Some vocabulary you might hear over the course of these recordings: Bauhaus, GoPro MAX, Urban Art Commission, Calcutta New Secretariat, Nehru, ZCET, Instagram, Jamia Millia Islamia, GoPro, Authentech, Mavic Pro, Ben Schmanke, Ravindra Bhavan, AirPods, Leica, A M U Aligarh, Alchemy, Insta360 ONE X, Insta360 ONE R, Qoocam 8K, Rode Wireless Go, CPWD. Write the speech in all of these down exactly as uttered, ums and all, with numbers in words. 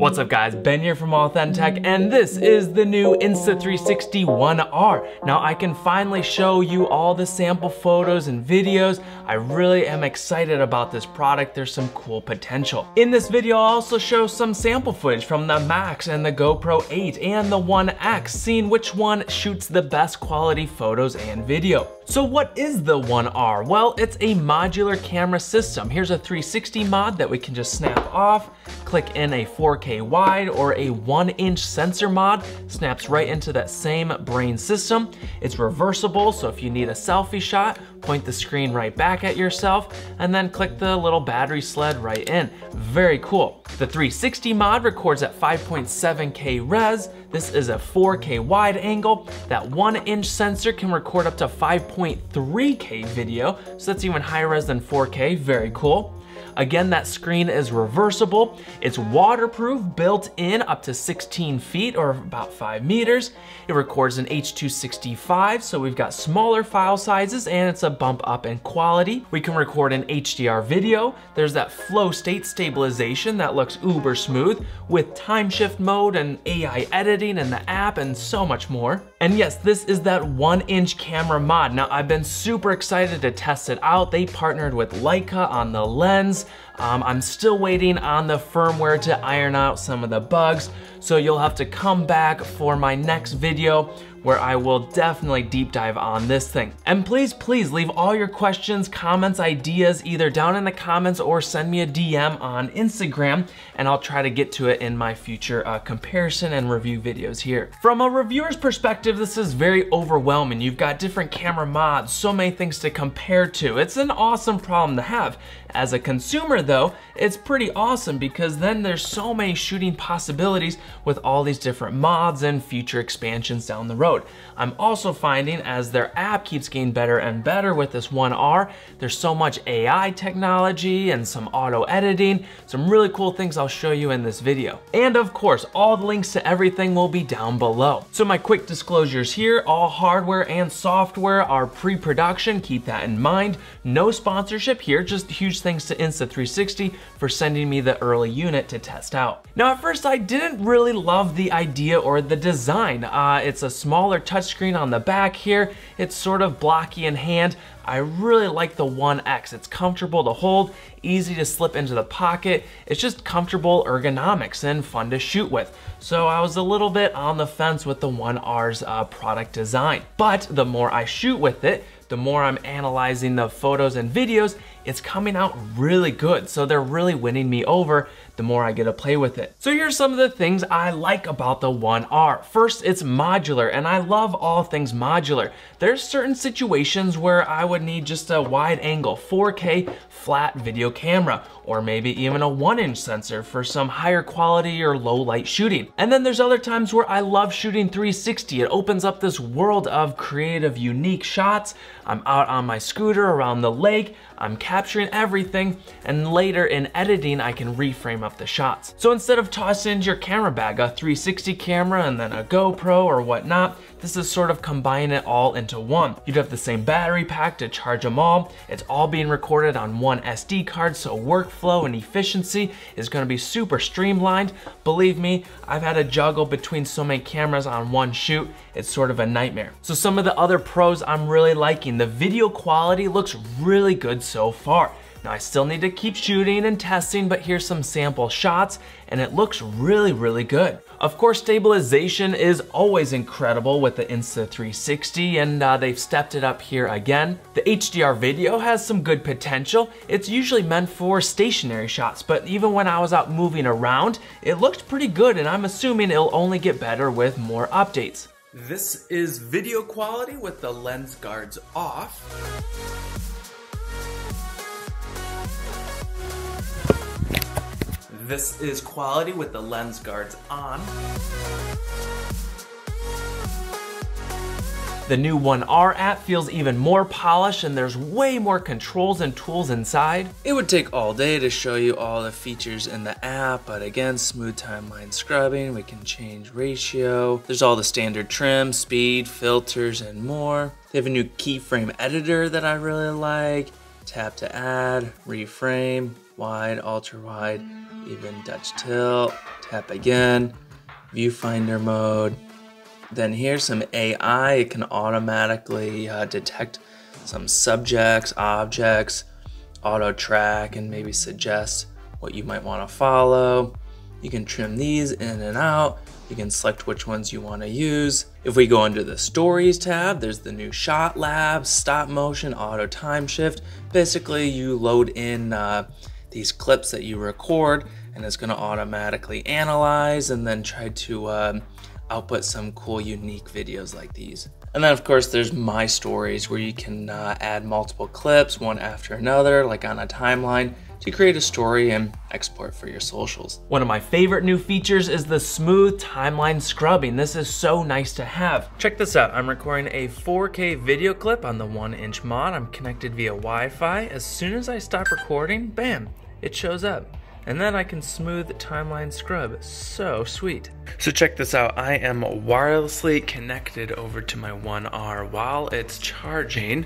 What's up guys, Ben here from Authentech, and this is the new Insta three sixty ONE R. Now I can finally show you all the sample photos and videos. I really am excited about this product. There's some cool potential. In this video, I'll also show some sample footage from the Max and the GoPro eight and the ONE X, seeing which one shoots the best quality photos and video. So what is the ONE R? Well, it's a modular camera system. Here's a three sixty mod that we can just snap off, click in a four K wide or a one inch sensor mod, snaps right into that same brain system. It's reversible, so if you need a selfie shot, point the screen right back at yourself and then click the little battery sled right in. Very cool. The three sixty mod records at five point seven K res. This is a four K wide angle. That one inch sensor can record up to five point three K video, so that's even higher res than four K, very cool. Again, that screen is reversible. It's waterproof, built in up to sixteen feet or about five meters. It records in H two sixty-five, so we've got smaller file sizes and it's a bump up in quality. We can record in H D R video. There's that flow state stabilization that looks uber smooth with time shift mode and A I editing and the app and so much more. And yes, this is that one inch camera mod. Now I've been super excited to test it out. They partnered with Leica on the lens. Um, I'm still waiting on the firmware to iron out some of the bugs, so you'll have to come back for my next video where I will definitely deep dive on this thing. And please, please leave all your questions, comments, ideas, either down in the comments or send me a D M on Instagram, and I'll try to get to it in my future uh, comparison and review videos here. From a reviewer's perspective, this is very overwhelming. You've got different camera mods, so many things to compare to. It's an awesome problem to have. As a consumer though, it's pretty awesome because then there's so many shooting possibilities with all these different mods and future expansions down the road. I'm also finding as their app keeps getting better and better with this ONE R, there's so much A I technology and some auto editing, some really cool things I'll show you in this video. And of course, all the links to everything will be down below. So my quick disclosures here, all hardware and software are pre-production, keep that in mind. No sponsorship here, just huge thanks to Insta three sixty for sending me the early unit to test out. Now at first I didn't really love the idea or the design. Uh, it's a small Smaller touchscreen on the back here. It's sort of blocky in hand. I really like the ONE X. It's comfortable to hold, easy to slip into the pocket. It's just comfortable ergonomics and fun to shoot with. So I was a little bit on the fence with the ONE R's uh, product design. But the more I shoot with it, the more I'm analyzing the photos and videos, it's coming out really good. So they're really winning me over the more I get to play with it. So here's some of the things I like about the ONE R. First, it's modular, and I love all things modular. There's certain situations where I would need just a wide angle four K flat video camera, or maybe even a one inch sensor for some higher quality or low light shooting. And then there's other times where I love shooting three sixty. It opens up this world of creative, unique shots. I'm out on my scooter around the lake, I'm capturing everything, and later in editing, I can reframe up the shots. So instead of tossing into your camera bag, a three sixty camera and then a GoPro or whatnot, this is sort of combining it all into one. You'd have the same battery pack to charge them all. It's all being recorded on one S D card, so workflow and efficiency is gonna be super streamlined. Believe me, I've had to juggle between so many cameras on one shoot, it's sort of a nightmare. So some of the other pros I'm really liking, the video quality looks really good so far. Now I still need to keep shooting and testing, but here's some sample shots and it looks really, really good. Of course, stabilization is always incredible with the Insta three sixty, and uh, they've stepped it up here again. The H D R video has some good potential. It's usually meant for stationary shots, but even when I was out moving around, it looked pretty good, and I'm assuming it'll only get better with more updates. This is video quality with the lens guards off. This is quality with the lens guards on. The new ONE R app feels even more polished, and there's way more controls and tools inside. It would take all day to show you all the features in the app, but again, smooth timeline scrubbing, we can change ratio. There's all the standard trim, speed, filters, and more. They have a new keyframe editor that I really like. Tap to add, reframe, wide, ultra wide, even Dutch tilt, tap again, viewfinder mode. Then here's some A I, it can automatically uh, detect some subjects, objects, auto track, and maybe suggest what you might wanna follow. You can trim these in and out. You can select which ones you wanna use. If we go under the Stories tab, there's the new Shot Lab, Stop Motion, Auto Time Shift. Basically, you load in uh, these clips that you record, and it's gonna automatically analyze and then try to um, output some cool, unique videos like these. And then of course there's My Stories, where you can uh, add multiple clips, one after another, like on a timeline, to create a story and export for your socials. One of my favorite new features is the smooth timeline scrubbing. This is so nice to have. Check this out, I'm recording a four K video clip on the one inch mod. I'm connected via Wi-Fi. As soon as I stop recording, bam, it shows up. And then I can smooth timeline scrub, so sweet. So check this out, I am wirelessly connected over to my one R while it's charging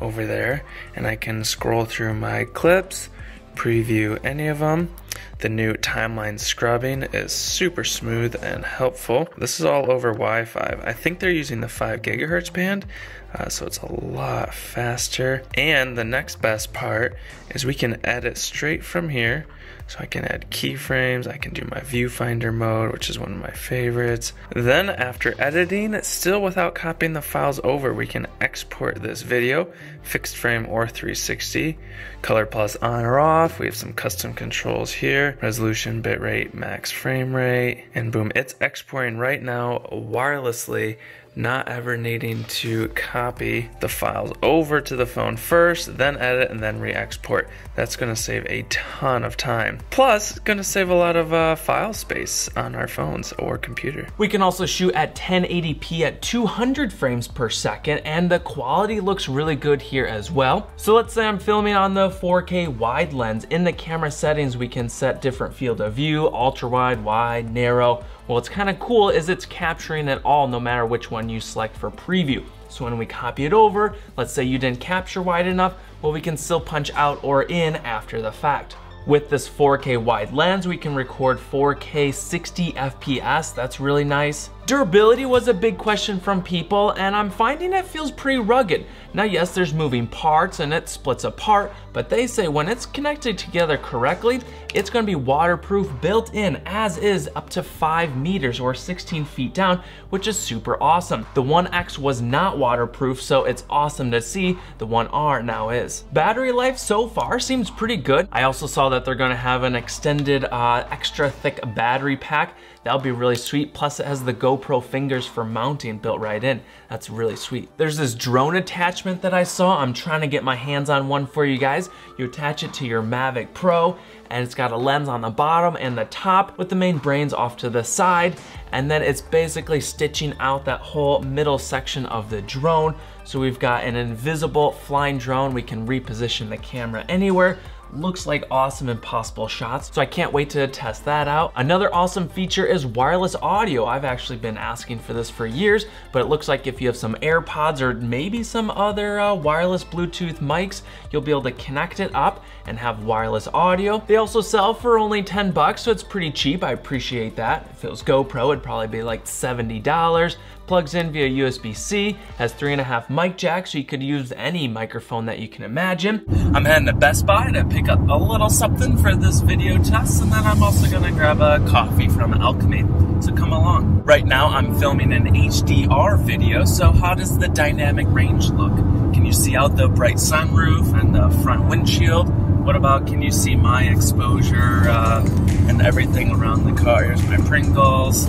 over there, and I can scroll through my clips, preview any of them. The new timeline scrubbing is super smooth and helpful. This is all over Wi-Fi. I think they're using the five gigahertz band, uh, so it's a lot faster. And the next best part is we can edit straight from here. So I can add keyframes, I can do my viewfinder mode, which is one of my favorites. Then after editing, still without copying the files over, we can export this video, fixed frame or three sixty, color plus on or off. We have some custom controls here, resolution, bitrate, max frame rate, and boom, it's exporting right now wirelessly, not ever needing to copy the files over to the phone first, then edit, and then re-export. That's gonna save a ton of time. Plus, it's gonna save a lot of uh, file space on our phones or computer. We can also shoot at ten eighty p at two hundred frames per second, and the quality looks really good here as well. So let's say I'm filming on the four K wide lens. In the camera settings, we can set different field of view, ultra wide, wide, narrow. Well, what's kind of cool is it's capturing it all, no matter which one you select for preview. So when we copy it over, let's say you didn't capture wide enough, well, we can still punch out or in after the fact. With this four K wide lens, we can record four K sixty F P S, that's really nice. Durability was a big question from people, and I'm finding it feels pretty rugged. Now yes, there's moving parts and it splits apart, but they say when it's connected together correctly, it's gonna be waterproof built in, as is, up to five meters or sixteen feet down, which is super awesome. The One X was not waterproof, so it's awesome to see the One R now is. Battery life so far seems pretty good. I also saw that they're gonna have an extended uh, extra thick battery pack. That'll be really sweet, plus it has the GoPro fingers for mounting built right in. That's really sweet. There's this drone attachment that I saw. I'm trying to get my hands on one for you guys. You attach it to your Mavic Pro, and it's got a lens on the bottom and the top with the main brains off to the side, and then it's basically stitching out that whole middle section of the drone. So we've got an invisible flying drone. We can reposition the camera anywhere. Looks like awesome impossible shots, so I can't wait to test that out. Another awesome feature is wireless audio. I've actually been asking for this for years, but it looks like if you have some AirPods or maybe some other uh, wireless Bluetooth mics, you'll be able to connect it up and have wireless audio. They also sell for only ten bucks, so it's pretty cheap. I appreciate that. If it was GoPro, it'd probably be like seventy dollars. Plugs in via U S B C, has three and a half mic jacks, so you could use any microphone that you can imagine. I'm heading to Best Buy to pick up a little something for this video test, and then I'm also gonna grab a coffee from Alchemy, so come along. Right now I'm filming an H D R video, so how does the dynamic range look? Can you see out the bright sunroof and the front windshield? What about, can you see my exposure uh, and everything around the car? Here's my Pringles.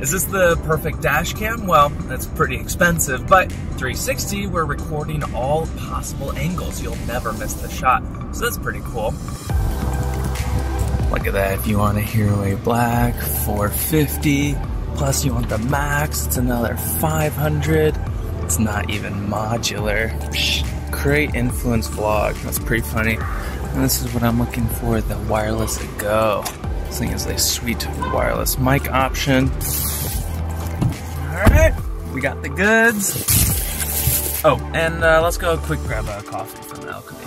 Is this the perfect dash cam? Well, that's pretty expensive, but three sixty, we're recording all possible angles. You'll never miss the shot, so that's pretty cool. Look at that, if you want a Hero A Black, four fifty, plus you want the max, it's another five hundred. It's not even modular. Psh, create influence vlog, that's pretty funny. And this is what I'm looking for, the Wireless Go. This thing is a sweet wireless mic option. All right, we got the goods. Oh, and uh, let's go quick grab a coffee from Alchemy.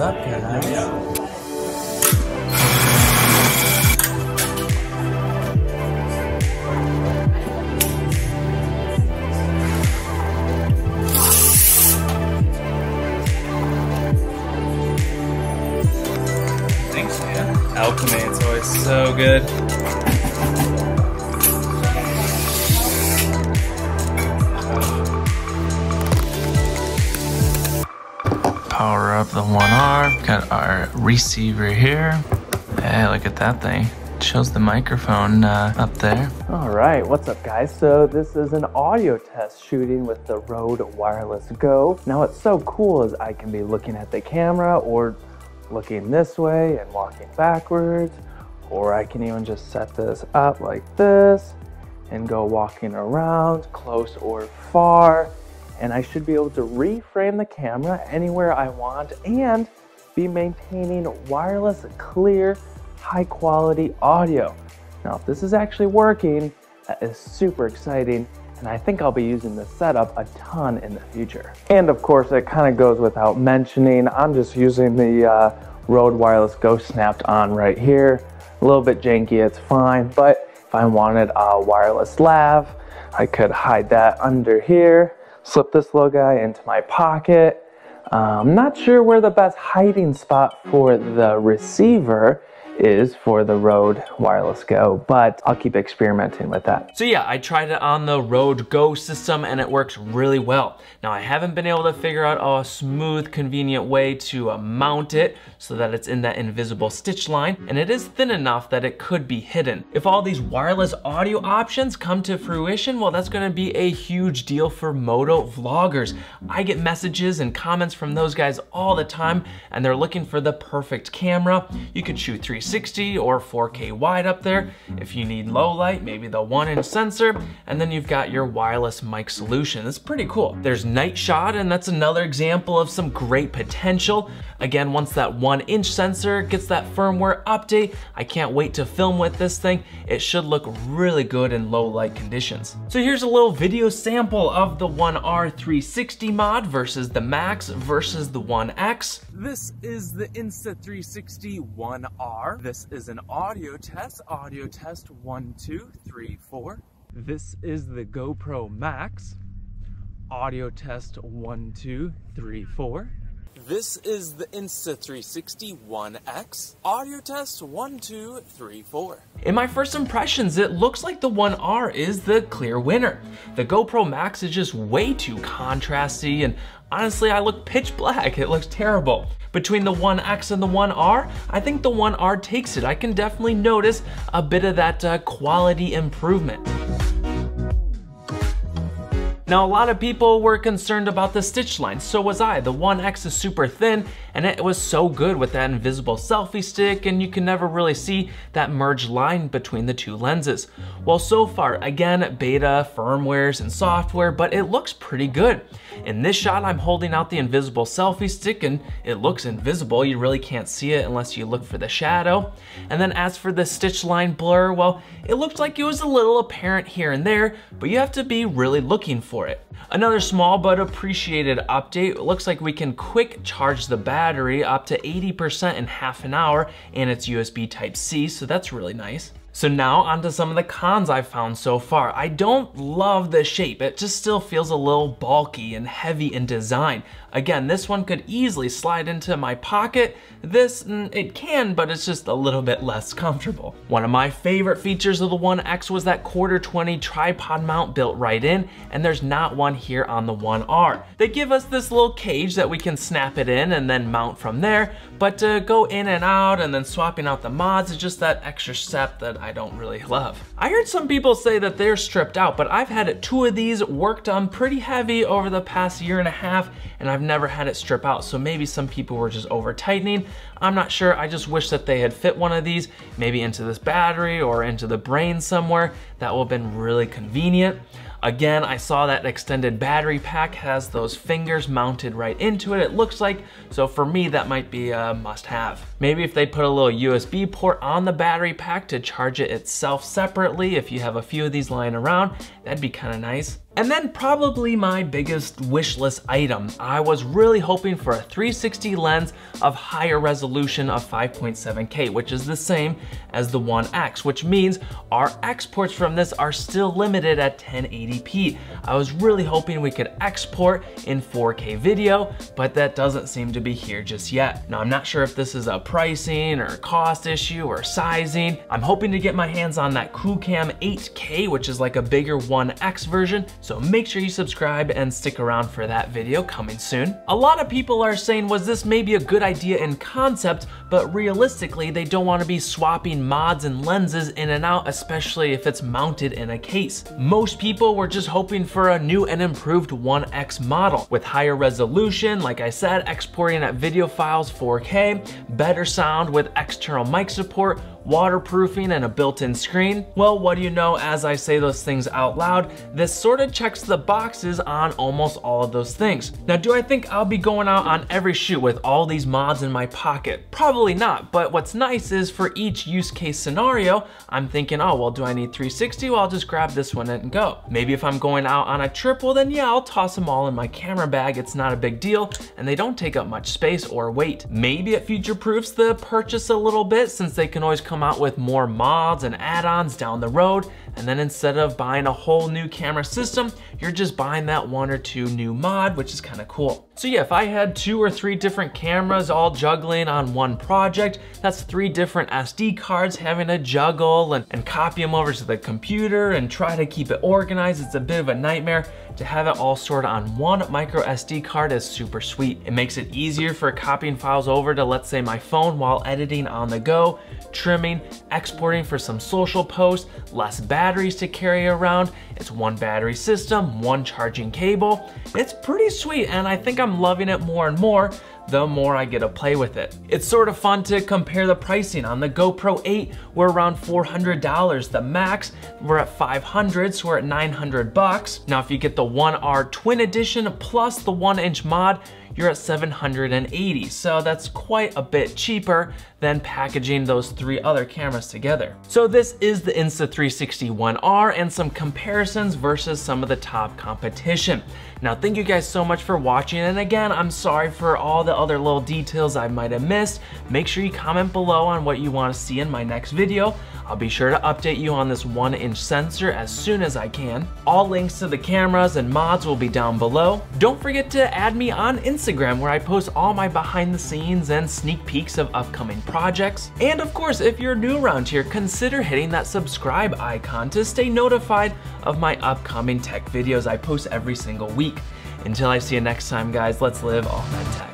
up, guys? Thanks, man. Alchemy, it's always so good. Power up the ONE R. Got our receiver here. Hey, look at that thing. It shows the microphone uh, up there. All right, what's up, guys? So this is an audio test shooting with the Rode Wireless Go. Now what's so cool is I can be looking at the camera or looking this way and walking backwards, or I can even just set this up like this and go walking around close or far. And I should be able to reframe the camera anywhere I want and be maintaining wireless, clear, high quality audio. Now, if this is actually working, that is super exciting. And I think I'll be using this setup a ton in the future. And of course, it kind of goes without mentioning, I'm just using the uh, Rode Wireless Go snapped on right here. A little bit janky, it's fine. But if I wanted a wireless lav, I could hide that under here. Slip this little guy into my pocket. I'm um, not sure where the best hiding spot for the receiver is for the Rode Wireless Go, but I'll keep experimenting with that. So yeah, I tried it on the Rode Go system and it works really well. Now I haven't been able to figure out a smooth, convenient way to uh, mount it so that it's in that invisible stitch line, and it is thin enough that it could be hidden. If all these wireless audio options come to fruition, well, that's gonna be a huge deal for moto vloggers. I get messages and comments from those guys all the time, and they're looking for the perfect camera. You could shoot three sixty or four K wide up there. If you need low light, maybe the one inch sensor, and then you've got your wireless mic solution. It's pretty cool. There's night shot, and that's another example of some great potential. Again, once that one inch sensor gets that firmware update, I can't wait to film with this thing. It should look really good in low light conditions. So here's a little video sample of the ONE R three sixty mod versus the Max versus the ONE X. This is the Insta three sixty ONE R. This is an audio test, audio test one, two, three, four. This is the GoPro Max, audio test one, two, three, four. This is the Insta three sixty ONE X, audio test one, two, three, four. In my first impressions, it looks like the ONE R is the clear winner. The GoPro Max is just way too contrasty, and honestly, I look pitch black. It looks terrible. Between the ONE X and the ONE R, I think the ONE R takes it. I can definitely notice a bit of that uh, quality improvement. Now, a lot of people were concerned about the stitch line. So was I. The ONE X is super thin, and it was so good with that invisible selfie stick, and you can never really see that merge line between the two lenses. Well, so far, again, beta, firmwares, and software, but it looks pretty good. In this shot, I'm holding out the invisible selfie stick, and it looks invisible. You really can't see it unless you look for the shadow. And then as for the stitch line blur, well, it looked like it was a little apparent here and there, but you have to be really looking for it. Another small but appreciated update. It looks like we can quick charge the battery up to eighty percent in half an hour, and it's U S B type C, so that's really nice. So now onto some of the cons I've found so far. I don't love the shape. It just still feels a little bulky and heavy in design. Again, this one could easily slide into my pocket. This, it can, but it's just a little bit less comfortable. One of my favorite features of the ONE X was that quarter twenty tripod mount built right in, and there's not one here on the ONE R. They give us this little cage that we can snap it in and then mount from there, but to go in and out and then swapping out the mods is just that extra step that I don't really love. I heard some people say that they're stripped out, but I've had two of these worked on pretty heavy over the past year and a half, and I've never had it strip out, so maybe some people were just over tightening. I'm not sure, I just wish that they had fit one of these, maybe into this battery or into the brain somewhere. That would have been really convenient. Again, I saw that extended battery pack has those fingers mounted right into it, it looks like. So for me, that might be a must have. Maybe if they put a little U S B port on the battery pack to charge it itself separately, if you have a few of these lying around, that'd be kind of nice. And then probably my biggest wish list item. I was really hoping for a three sixty lens of higher resolution of five point seven K, which is the same as the ONE X, which means our exports from this are still limited at ten eighty p. I was really hoping we could export in four K video, but that doesn't seem to be here just yet. Now, I'm not sure if this is a pricing or cost issue or sizing. I'm hoping to get my hands on that Qoocam eight K, which is like a bigger ONE X version. So make sure you subscribe and stick around for that video coming soon. A lot of people are saying, was this maybe a good idea in concept, but realistically, they don't want to be swapping mods and lenses in and out, especially if it's mounted in a case. Most people were just hoping for a new and improved ONE X model with higher resolution, like I said, exporting at video files four K, better sound with external mic support, waterproofing, and a built-in screen. Well, what do you know, as I say those things out loud, this sort of checks the boxes on almost all of those things. Now, do I think I'll be going out on every shoot with all these mods in my pocket? Probably not, but what's nice is for each use case scenario, I'm thinking, oh, well, do I need three sixty? Well, I'll just grab this one and go. Maybe if I'm going out on a trip, well then yeah, I'll toss them all in my camera bag. It's not a big deal, and they don't take up much space or weight. Maybe it future-proofs the purchase a little bit, since they can always come come out with more mods and add-ons down the road, and then instead of buying a whole new camera system, you're just buying that one or two new mod, which is kind of cool. So yeah, if I had two or three different cameras all juggling on one project, that's three different S D cards having to juggle and, and copy them over to the computer and try to keep it organized. It's a bit of a nightmare. To have it all sorted on one micro S D card is super sweet. It makes it easier for copying files over to, let's say, my phone while editing on the go, trimming, exporting for some social posts, less batteries to carry around. It's one battery system, one charging cable. It's pretty sweet, and I think I'm loving it more and more the more I get to play with it. It's sort of fun to compare the pricing. On the GoPro eight, we're around four hundred dollars. The Max, we're at five hundred, so we're at nine hundred bucks. Now, if you get the ONE R Twin Edition plus the one inch mod, you're at seven hundred eighty. So that's quite a bit cheaper than packaging those three other cameras together. So this is the Insta three sixty ONE R and some comparisons versus some of the top competition. Now, thank you guys so much for watching. And again, I'm sorry for all the other little details I might have missed. Make sure you comment below on what you want to see in my next video. I'll be sure to update you on this one inch sensor as soon as I can. All links to the cameras and mods will be down below. Don't forget to add me on Instagram, where I post all my behind the scenes and sneak peeks of upcoming projects. And of course, if you're new around here, consider hitting that subscribe icon to stay notified of my upcoming tech videos I post every single week. Until I see you next time, guys, let's live all that tech.